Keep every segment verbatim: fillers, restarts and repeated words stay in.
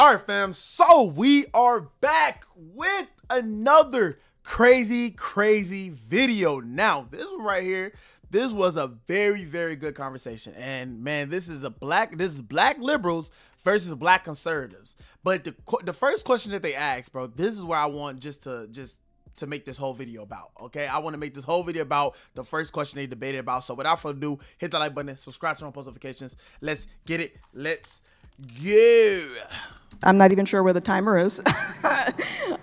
All right, fam, so we are back with another crazy, crazy video. Now, this one right here, this was a very, very good conversation. And man, this is a black, this is black liberals versus black conservatives. But the, the first question that they asked, bro, this is where I want just to, just to make this whole video about, okay? I want to make this whole video about the first question they debated about. So without further ado, hit the like button, subscribe to my post notifications. Let's get it, let's go. I'm not even sure where the timer is.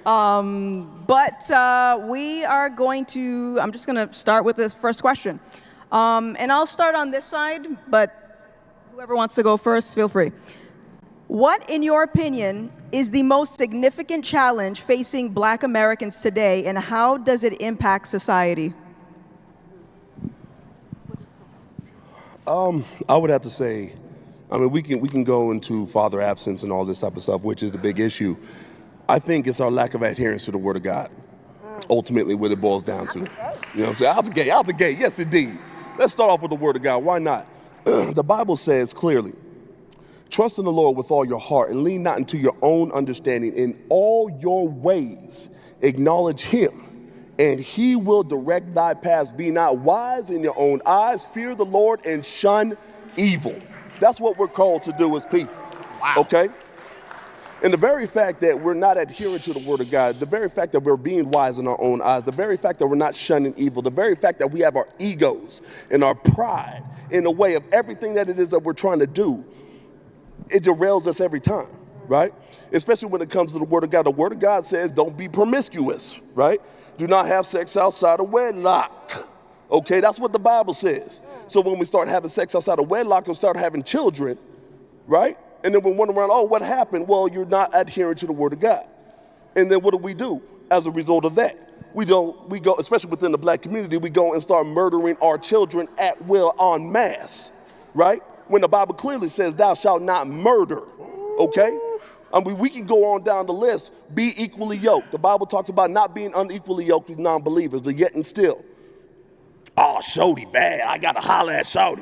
um, but uh, we are going to, I'm just going to start with this first question. Um, and I'll start on this side, but whoever wants to go first, feel free. What, in your opinion, is the most significant challenge facing black Americans today, and how does it impact society? Um, I would have to say, I mean, we can, we can go into father absence and all this type of stuff, which is a big issue. I think it's our lack of adherence to the Word of God, mm. ultimately what it boils down to. You know what I'm saying? Out the gate, out the gate, yes indeed. Let's start off with the Word of God, why not? The Bible says clearly, trust in the Lord with all your heart and lean not into your own understanding. In all your ways, acknowledge Him, and He will direct thy paths. Be not wise in your own eyes, fear the Lord and shun evil. That's what we're called to do as people, wow. Okay? And the very fact that we're not adhering to the Word of God, the very fact that we're being wise in our own eyes, the very fact that we're not shunning evil, the very fact that we have our egos and our pride in the way of everything that it is that we're trying to do, it derails us every time, right? Especially when it comes to the Word of God. The Word of God says don't be promiscuous, right? Do not have sex outside of wedlock, okay? That's what the Bible says. So when we start having sex outside of wedlock and start having children, right? And then we wonder around, oh, what happened? Well, you're not adhering to the Word of God. And then what do we do as a result of that? We don't, we go, especially within the black community, we go and start murdering our children at will en masse, right? When the Bible clearly says, thou shalt not murder, okay? I mean, we can go on down the list, be equally yoked. The Bible talks about not being unequally yoked with non-believers, but yet and still. Oh, shorty bad. I got to holler at shorty.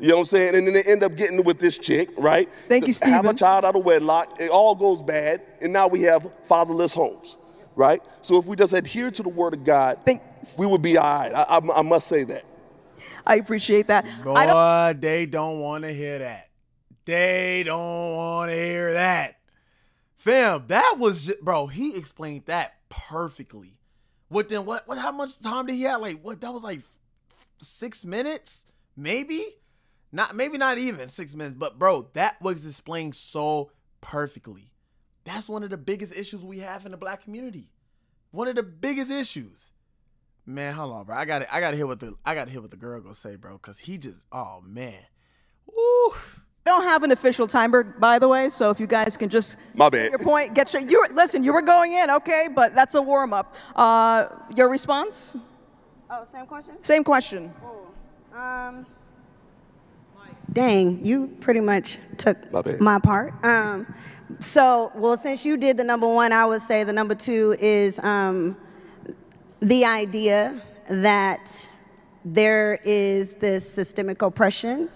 You know what I'm saying? And then they end up getting with this chick, right? Thank you, Stephen. Have a child out of wedlock. It all goes bad. And now we have fatherless homes, right? So if we just adhere to the Word of God, Thanks. we would be all right. I, I, I must say that. I appreciate that. Boy, I don't they don't want to hear that. They don't want to hear that. Fam, that was, just, bro, he explained that perfectly. What then? What? What? How much time did he have? Like what? That was like six minutes, maybe. Not maybe not even six minutes. But bro, that was explained so perfectly. That's one of the biggest issues we have in the black community. One of the biggest issues. Man, hold on, bro. I got I got to hear what the I got to hear what the girl gonna say, bro. Cause he just, oh man, woo. I don't have an official timer, by the way, so if you guys can just My bad. your point, get your, you, listen, you were going in, okay, but that's a warm-up. Uh, your response? Oh, same question? Same question. Ooh. Um, dang, you pretty much took my, my part. Um, so, well, since you did the number one, I would say the number two is um, the idea that there is this systemic oppression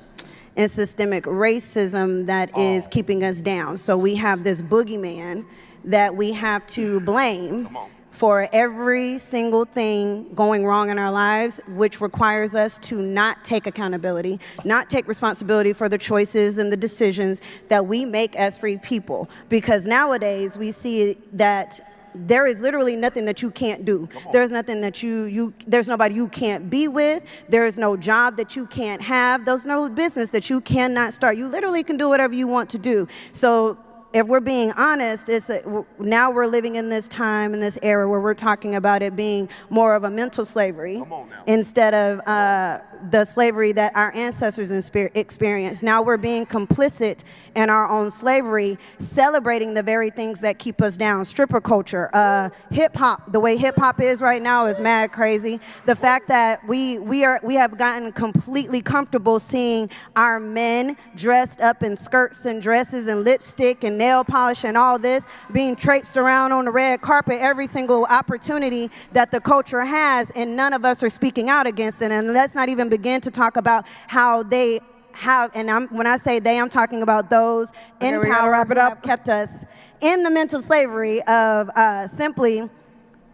and systemic racism that oh. is keeping us down. So we have this boogeyman that we have to blame for every single thing going wrong in our lives, which requires us to not take accountability, not take responsibility for the choices and the decisions that we make as free people. Because nowadays we see that there is literally nothing that you can't do. There's nothing that you, you, there's nobody you can't be with. There is no job that you can't have. There's no business that you cannot start. You literally can do whatever you want to do. So if we're being honest, it's a, now we're living in this time, in this era where we're talking about it being more of a mental slavery instead of uh, the slavery that our ancestors experienced. Now we're being complicit in our own slavery, celebrating the very things that keep us down. Stripper culture, uh, hip hop, the way hip hop is right now is mad crazy. The fact that we, we, are, we have gotten completely comfortable seeing our men dressed up in skirts and dresses and lipstick and nail polish and all this, being traipsed around on the red carpet, every single opportunity that the culture has, and none of us are speaking out against it. And let's not even begin to talk about how they how, and I'm, when I say they, I'm talking about those in okay, power who have kept us in the mental slavery of uh, simply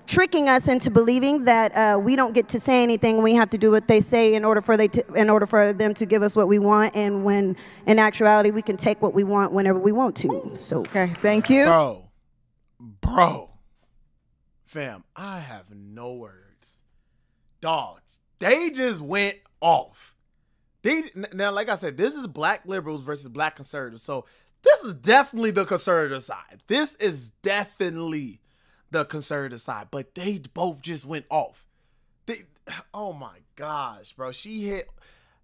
tricking us into believing that uh, we don't get to say anything. We have to do what they say in order for they to, in order for them to give us what we want. And when in actuality, we can take what we want whenever we want to. So okay, thank you, bro, bro, fam. I have no words, dogs. They just went off. They now, like I said, this is black liberals versus black conservatives. So this is definitely the conservative side. This is definitely the conservative side, but they both just went off. They, oh my gosh, bro. She hit,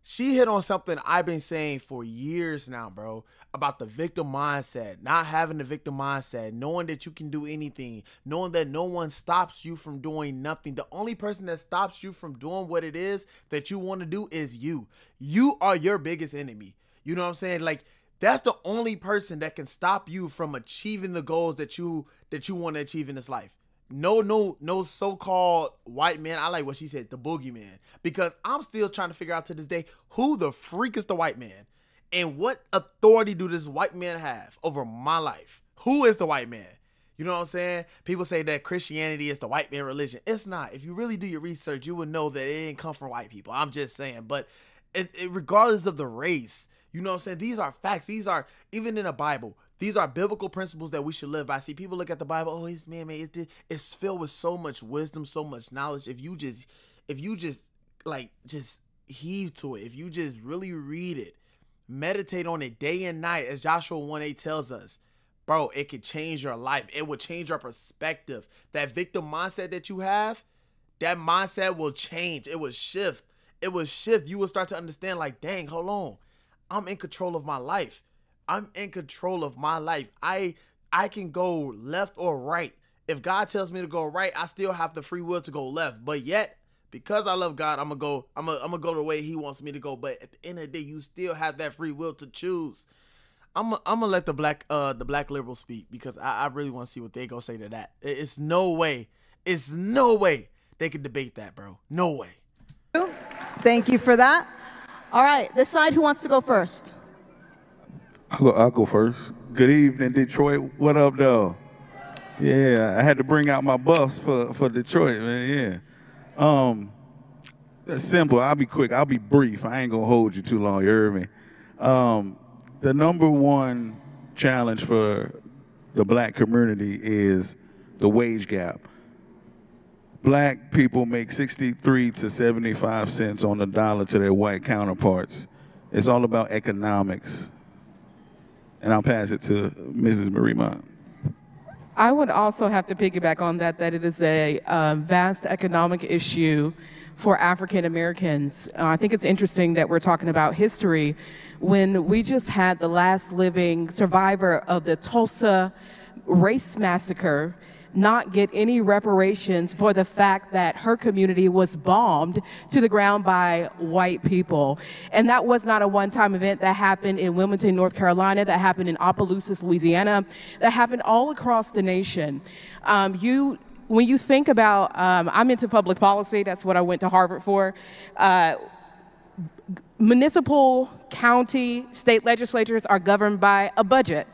she hit on something I've been saying for years now, bro, about the victim mindset, not having the victim mindset, knowing that you can do anything, knowing that no one stops you from doing nothing. The only person that stops you from doing what it is that you want to do is you. You are your biggest enemy. You know what I'm saying? Like, that's the only person that can stop you from achieving the goals that you that you want to achieve in this life. No, no, no so-called white man. I like what she said, the boogeyman, because I'm still trying to figure out to this day who the freak is the white man and what authority do this white man have over my life? Who is the white man? You know what I'm saying? People say that Christianity is the white man religion. It's not. If you really do your research, you would know that it didn't come from white people. I'm just saying. But it, it, regardless of the race, you know what I'm saying? These are facts. These are, even in the Bible, these are biblical principles that we should live by. See, people look at the Bible, oh, it's man, man, it's, it's filled with so much wisdom, so much knowledge. If you just, if you just, like, just heave to it, if you just really read it, meditate on it day and night, as Joshua one eight tells us, bro, it could change your life. It will change your perspective. That victim mindset that you have, that mindset will change. It will shift. It will shift. You will start to understand, like, dang, hold on. I'm in control of my life. I'm in control of my life. I I can go left or right. If God tells me to go right, I still have the free will to go left. But yet, because I love God, I'm gonna go. I'm gonna, I'm gonna go the way He wants me to go. But at the end of the day, you still have that free will to choose. I'm a, I'm gonna let the black uh the black liberals speak, because I, I really want to see what they gonna say to that. It's no way. It's no way they could debate that, bro. No way. Thank you for that. All right, this side, who wants to go first? I'll go, I'll go first. Good evening, Detroit. What up, though? Yeah, I had to bring out my buffs for, for Detroit, man, yeah. Um, that's simple. I'll be quick. I'll be brief. I ain't going to hold you too long. You heard me? Um, the number one challenge for the black community is the wage gap. Black people make sixty-three to seventy-five cents on the dollar to their white counterparts. It's all about economics. And I'll pass it to Missus Marimont. I would also have to piggyback on that, that it is a uh, vast economic issue for African Americans. Uh, I think it's interesting that we're talking about history when we just had the last living survivor of the Tulsa race massacre not get any reparations for the fact that her community was bombed to the ground by white people. And that was not a one-time event. That happened in Wilmington, North Carolina. That happened in Opelousas, Louisiana. That happened all across the nation. Um, you, when you think about, um, I'm into public policy. That's what I went to Harvard for. Uh, Municipal, county, state legislatures are governed by a budget.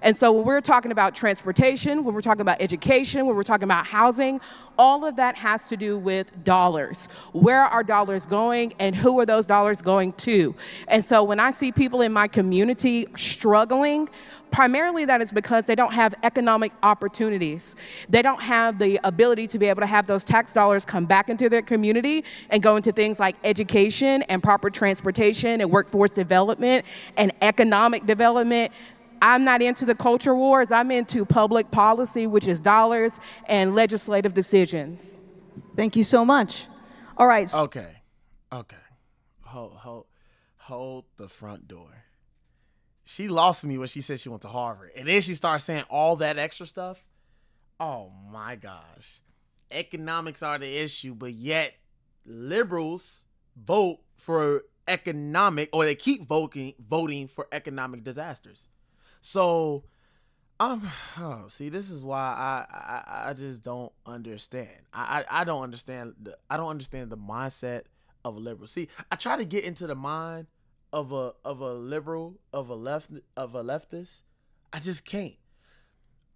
And so when we're talking about transportation, when we're talking about education, when we're talking about housing, all of that has to do with dollars. Where are dollars going and who are those dollars going to? And so when I see people in my community struggling, primarily that is because they don't have economic opportunities. They don't have the ability to be able to have those tax dollars come back into their community and go into things like education and proper transportation and workforce development and economic development. I'm not into the culture wars. I'm into public policy, which is dollars and legislative decisions. Thank you so much. All right. So okay. Okay. Hold, hold, hold the front door. She lost me when she said she went to Harvard. And then she starts saying all that extra stuff. Oh, my gosh. Economics are the issue, but yet liberals vote for economic, or they keep voting, voting for economic disasters. So, um, oh, see, this is why I, I, I just don't understand. I, I, I don't understand. The, I don't understand the mindset of liberals. See, I try to get into the mind of a of a liberal, of a left of a leftist. I just can't.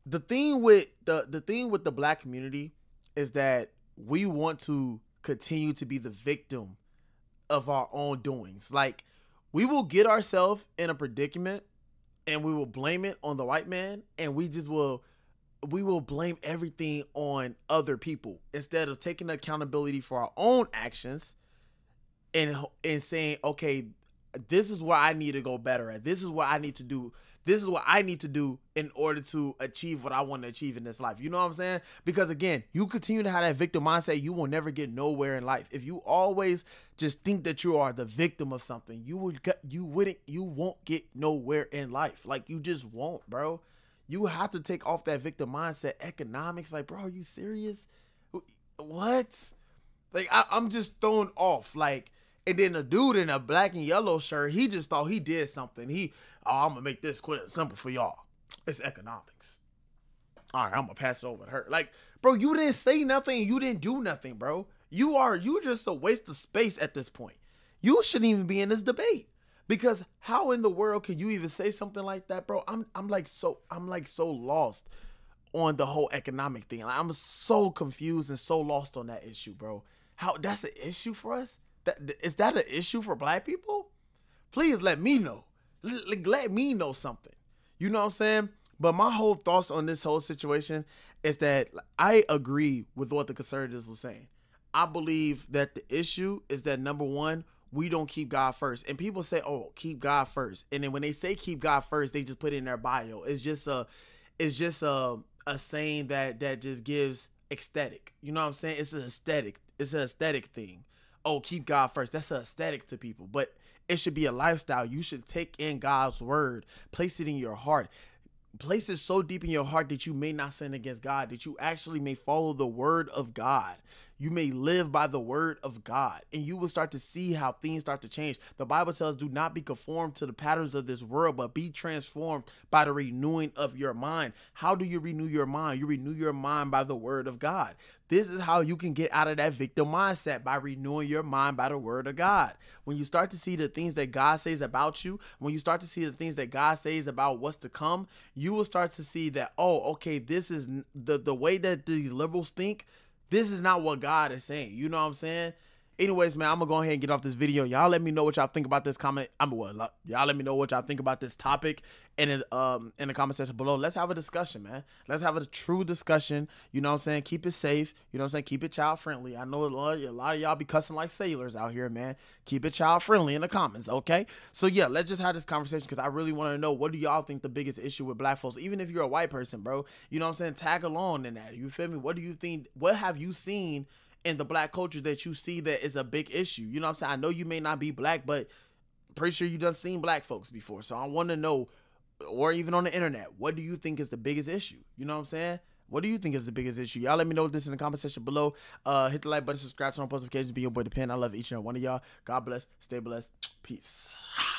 The thing with the the thing with the black community is that we want to continue to be the victim of our own doings. Like, we will get ourselves in a predicament and we will blame it on the white man, and we just will we will blame everything on other people instead of taking accountability for our own actions and and saying, okay, this is what I need to go better at. This is what I need to do. This is what I need to do in order to achieve what I want to achieve in this life. You know what I'm saying? Because again, you continue to have that victim mindset, you will never get nowhere in life. If you always just think that you are the victim of something, you would, you wouldn't, you won't get nowhere in life. Like, you just won't, bro. You have to take off that victim mindset. Economics, like, bro, are you serious? What? Like, I, I'm just thrown off. Like, and then the dude in a black and yellow shirt, he just thought he did something. He, oh, I'm going to make this quick and simple for y'all. It's economics. All right, I'm going to pass it over to her. Like, bro, you didn't say nothing. You didn't do nothing, bro. You are, you just a waste of space at this point. You shouldn't even be in this debate, because how in the world can you even say something like that, bro? I'm, I'm like so, I'm like so lost on the whole economic thing. Like, I'm so confused and so lost on that issue, bro. How, that's an issue for us? That, is that an issue for black people? Please let me know. Let me know something. You know what I'm saying? But my whole thoughts on this whole situation is that I agree with what the conservatives were saying. I believe that the issue is that, number one, we don't keep God first. And people say, oh, keep God first. And then when they say keep God first, they just put it in their bio. It's just a, it's just a, a saying that, that just gives aesthetic. You know what I'm saying? It's an aesthetic. It's an aesthetic thing. Oh, keep God first. That's an aesthetic to people, but it should be a lifestyle. You should take in God's word, place it in your heart, place it so deep in your heart that you may not sin against God, that you actually may follow the word of God. You may live by the word of God, and you will start to see how things start to change. The Bible tells, do not be conformed to the patterns of this world, but be transformed by the renewing of your mind. How do you renew your mind? You renew your mind by the word of God. This is how you can get out of that victim mindset, by renewing your mind by the word of God. When you start to see the things that God says about you, when you start to see the things that God says about what's to come, you will start to see that, oh, okay, this is the, the way that these liberals think. This is not what God is saying. You know what I'm saying? Anyways, man, I'm going to go ahead and get off this video. Y'all let me know what y'all think about this comment. I'm well, y'all let me know what y'all think about this topic in, it, um, in the comment section below. Let's have a discussion, man. Let's have a true discussion. You know what I'm saying? Keep it safe. You know what I'm saying? Keep it child-friendly. I know a lot, a lot of y'all be cussing like sailors out here, man. Keep it child-friendly in the comments, okay? So, yeah, let's just have this conversation, because I really want to know, what do y'all think the biggest issue with black folks? Even if you're a white person, bro, you know what I'm saying? Tag along in that. You feel me? What do you think? What have you seen in the black culture that you see that is a big issue? You know what I'm saying? I know you may not be black, but pretty sure you done seen black folks before. So I want to know, or even on the internet, what do you think is the biggest issue? You know what I'm saying? What do you think is the biggest issue? Y'all let me know this in the comment section below. Uh, hit the like button, subscribe, turn on post notifications, be your boy The Pen. I love each and every one of y'all. God bless. Stay blessed. Peace.